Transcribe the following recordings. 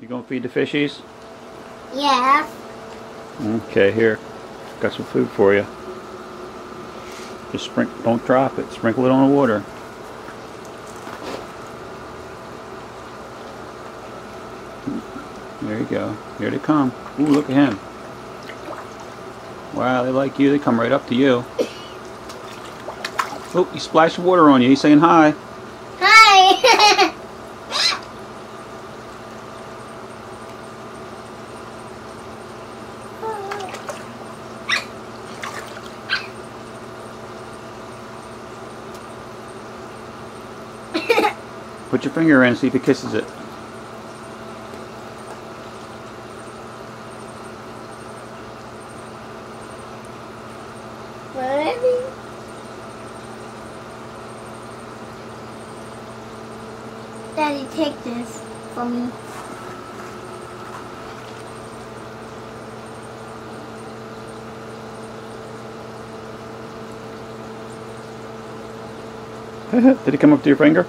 You gonna feed the fishies? Yeah. Okay, here. Got some food for you. Just sprinkle, don't drop it. Sprinkle it on the water. There you go. Here they come. Ooh, look at him. Wow, they like you. They come right up to you. Oh, he splashed water on you. He's saying hi. Hi. Put your finger in and see if he kisses it. Ready? Daddy, take this for me. Did he come up to your finger?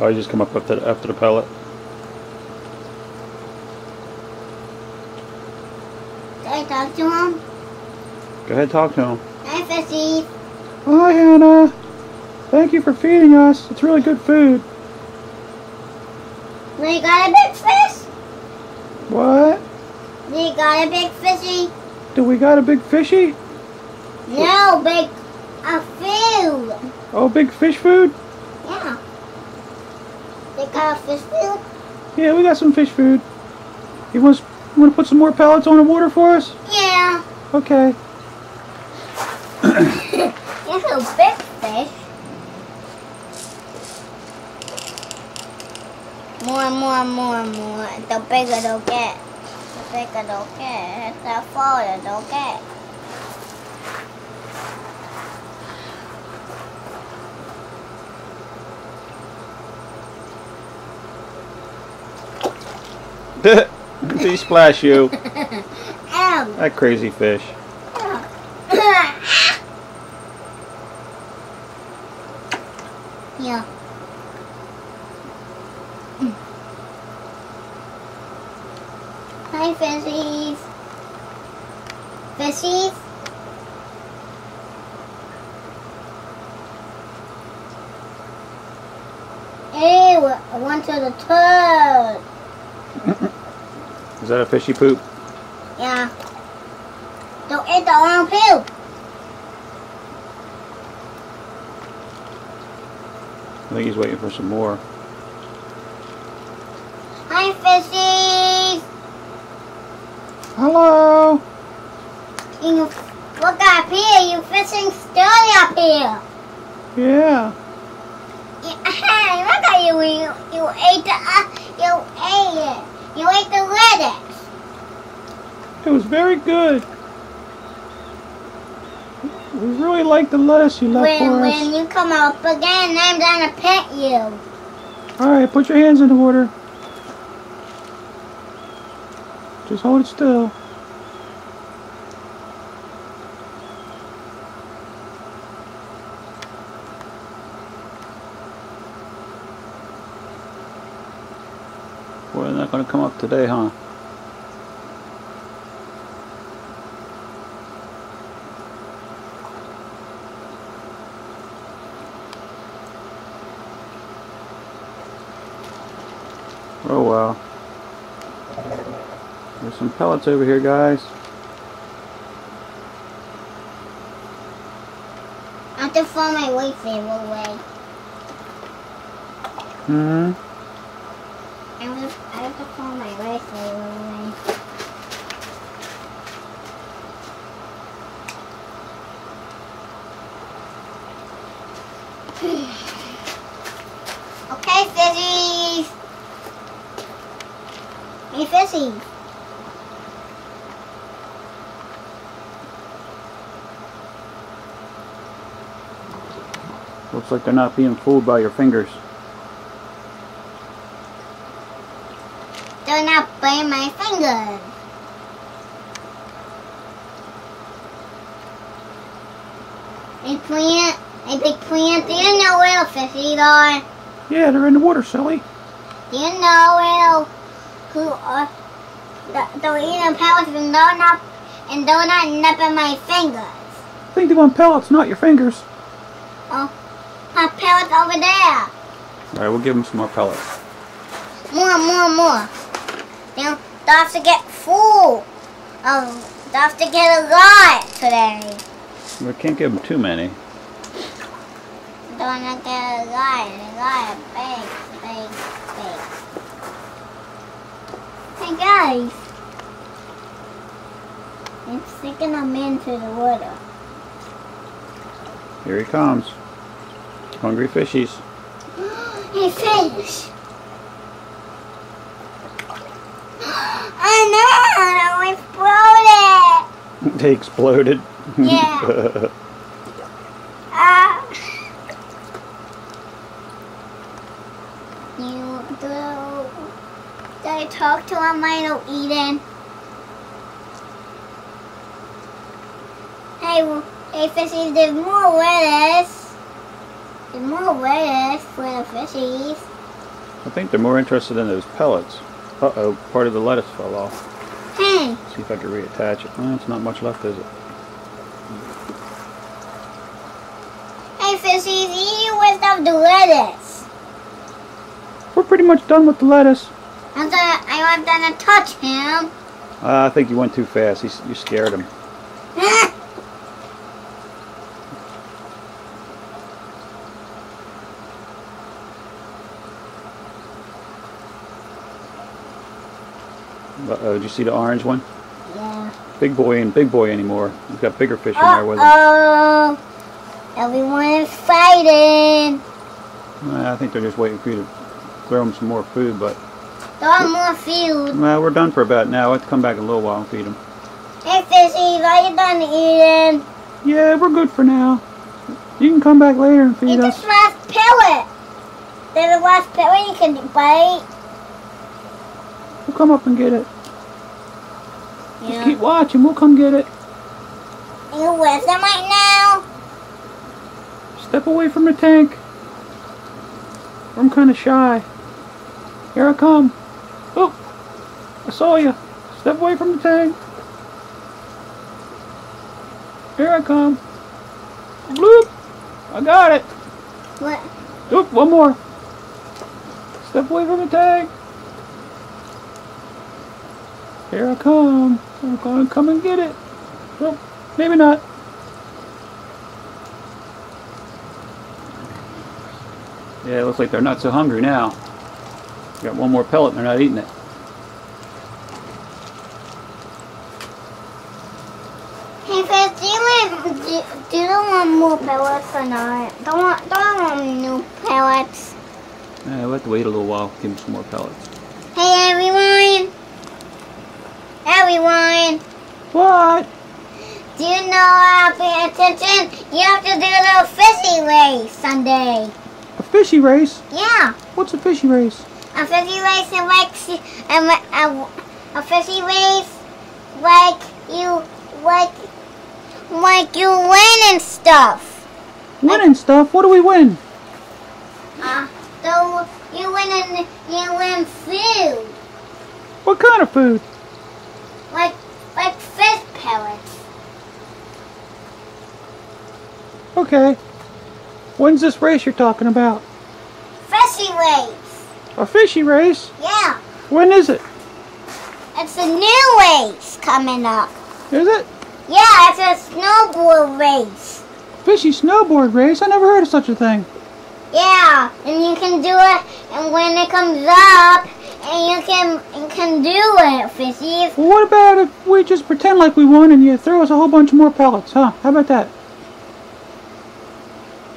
Oh, you just come up after the pellet. Can I talk to him? Go ahead, talk to him. Hi, Fishy. Hi, Hannah. Thank you for feeding us. It's really good food. We got a big fish. What? We got a big fishy. Do we got a big fishy? No, big food. Oh, big fish food? They got fish food? Yeah, we got some fish food. You want to put some more pellets on the water for us? Yeah. Okay. You're so big fish. More. The bigger they'll get. The farther they'll get. Did he splash you? That crazy fish. Yeah. Hi, fishies. Fishies? Ew, one to the toad. Is that a fishy poop? Yeah. Don't eat the wrong poop. I think he's waiting for some more. Hi, fishies. Hello. Look up here. You fishing still up here. Yeah. Look at you. You ate the. You ate it. You ate the lettuce. It was very good. We really like the lettuce you left for us. When you come up again, I'm gonna pet you. Alright, put your hands in the water. Just hold it still. Boy, they're not going to come up today, huh? Oh, wow. There's some pellets over here, guys. I have to find my way favorite way. Mm-hmm. I have to call my wife right away. Okay, fishies. Hey, fishies. Looks like they're not being fooled by your fingers. They're not biting my fingers. A big plant. Do you know where fishies are? Yeah, they're in the water, silly. Do you know who are the eating pellets and donut nipping my fingers. I think they want pellets, not your fingers. Oh, my pellets over there. Alright, we'll give them some more pellets. More. You know, dogs to get full. Dogs to get a lot today. We can't give them too many. Don't get a lot, big. Hey guys, I'm sticking them into the water. Here he comes, hungry fishies. Hey fish! I know, they exploded. Yeah. I talk to him, little Eden. Hey fishies, there's more lettuce. There's more lettuce for the fishies. I think they're more interested in those pellets. Uh-oh, part of the lettuce fell off. Hey. See if I can reattach it. Well, it's not much left, is it? Hey fishies, eat with the lettuce. We're pretty much done with the lettuce. I want them to touch him. I think you went too fast. You scared him. Uh-oh, did you see the orange one? Yeah. Big boy anymore. We've got bigger fish in there with him. Uh-oh. Everyone is fighting. I think they're just waiting for you to throw them some more food, but... Throw more food. Well, we're done for about now. We'll have to come back in a little while and feed them. Hey, fishies, are you done eating? Yeah, we're good for now. You can come back later and feed us. It's the last pellet. There's the last pellet you can bite. We'll come up and get it. Yeah. Just keep watching. We'll come get it. Are you with them right now? Step away from the tank. I'm kind of shy. Here I come. Oh, I saw you. Step away from the tank. Here I come. Bloop. I got it. What? Oh, one more. Step away from the tank. Here I come. I'm going to come and get it. Oh, maybe not. Yeah, it looks like they're not so hungry now. Got one more pellet and they're not eating it. Hey fish, do you want more pellets or not? Don't want new pellets. We'll have to wait a little while. Give them some more pellets. Hey everyone! Everyone! What? Do you know how to pay attention? You have to do a little fishy race Sunday. A fishy race? Yeah. What's a fishy race? A fishy race is like you win and stuff. Win and stuff? What do we win? You win food. What kind of food? Like fish pellets. Okay. When's this race you're talking about? Fishy race. A fishy race? Yeah. When is it? It's a new race coming up. Is it? Yeah, it's a snowboard race. Fishy snowboard race? I never heard of such a thing. Yeah, and you can do it, and when it comes up, and you can do it, fishies. Well, what about if we just pretend like we won and you throw us a whole bunch more pellets, huh? How about that?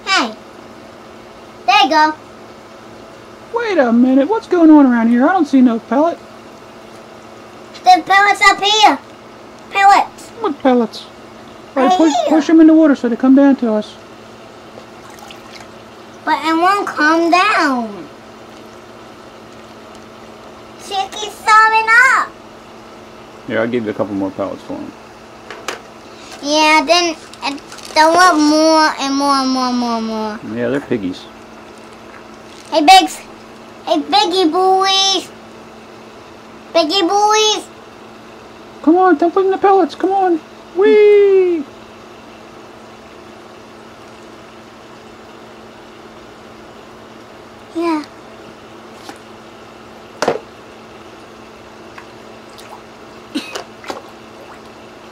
Hey. There you go. Wait a minute, what's going on around here? I don't see no pellet. There's pellets up here. Pellets. What pellets? Right, push them in the water so they come down to us. But it won't come down. She keeps throwing up. Here, I'll give you a couple more pellets for them. Yeah, then they'll want more. Yeah, they're piggies. Hey, Biggs. Hey, Biggie boys! Biggie boys! Come on, don't bring the pellets, come on! Whee! Yeah.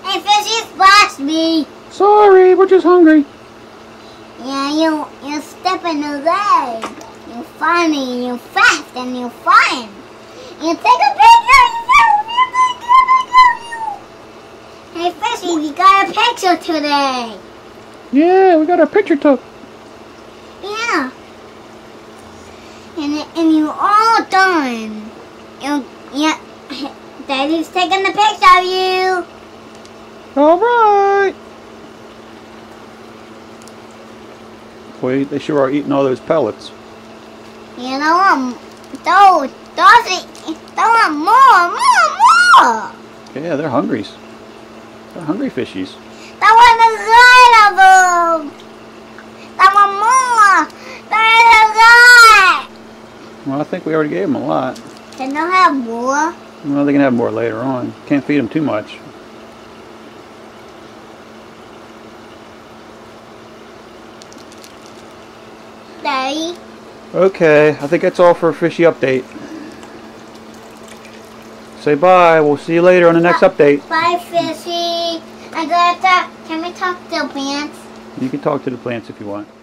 Hey, fishy splashed me! Sorry, we're just hungry. Yeah, you're stepping away. You're funny, you're fast, and you're fun. You take a picture of yourself. Hey, fishy, we got a picture today. Yeah, we got a picture took. Yeah. And you're all done. Yeah, Daddy's taking the picture of you. All right. Wait, they sure are eating all those pellets. You know, they want more. Yeah, they're hungry. They're hungry fishies. They want a lot of them. They want more. There's a lot. Well, I think we already gave them a lot. Can they have more? Well, they can have more later on. Can't feed them too much. Daddy. Okay, I think that's all for a fishy update. Say bye. We'll see you later on the next update. Bye, fishy. Can we talk to the plants? You can talk to the plants if you want.